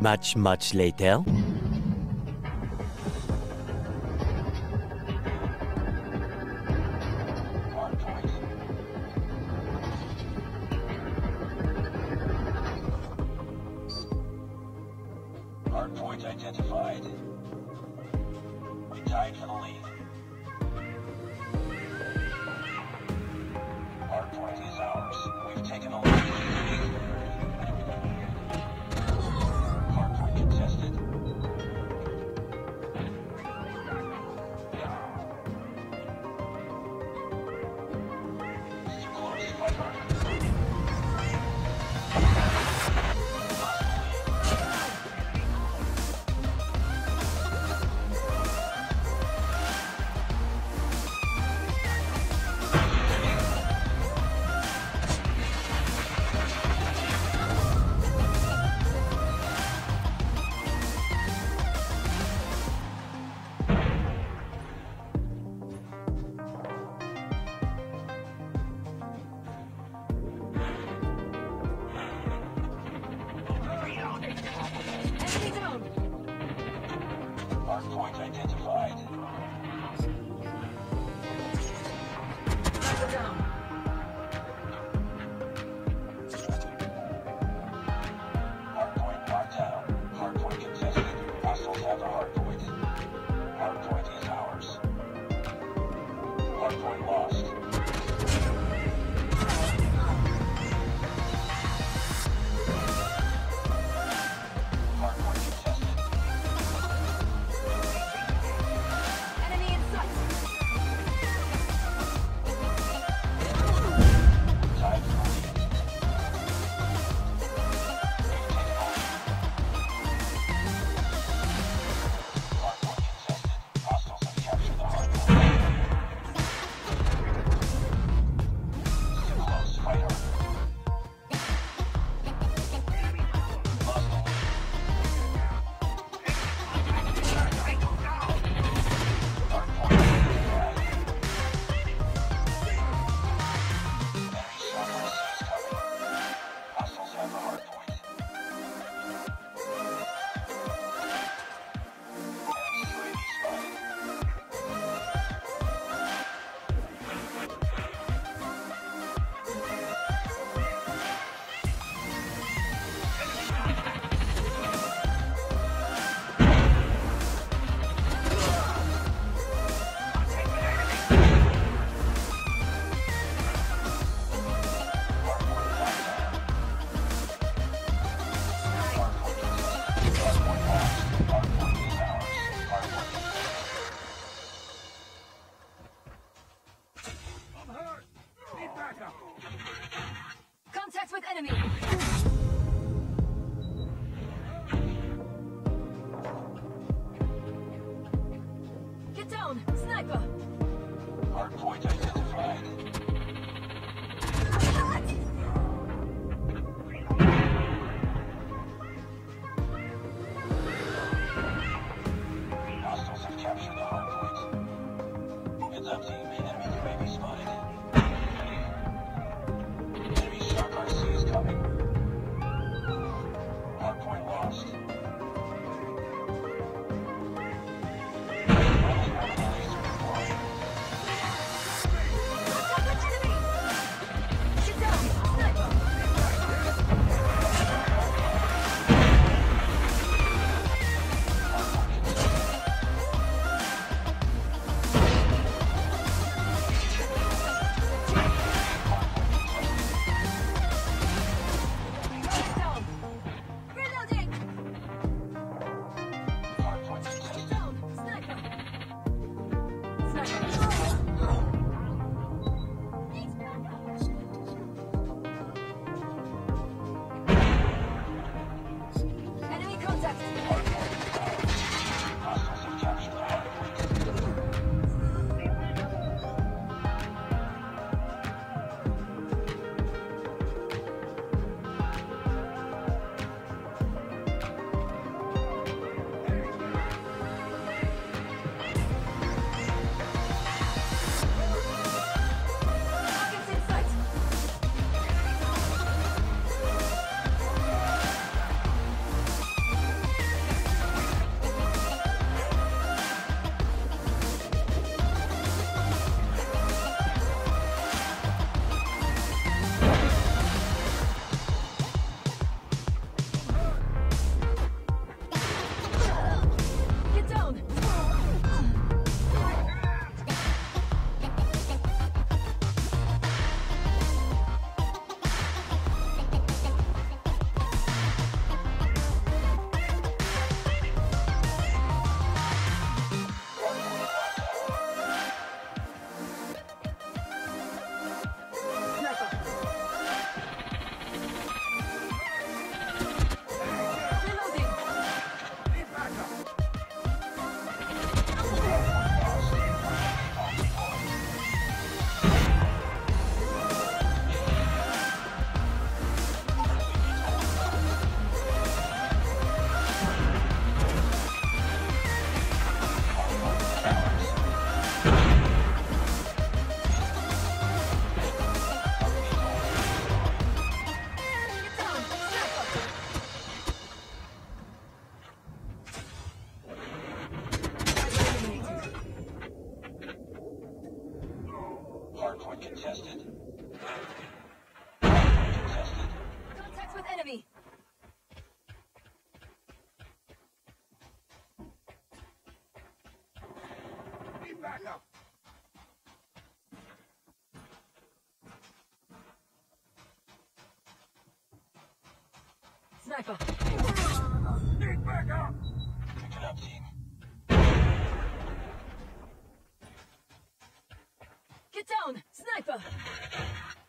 much later. Hardpoint identified. We tied for the lead. Hardpoint is ours. We've taken the lead. Hardpoint contested. It's too close to fight hard. Hardpoint contested. Hardpoint contested. Contact with enemy. Need backup. Sniper. Need backup. Pick it up, team. Get down, sniper!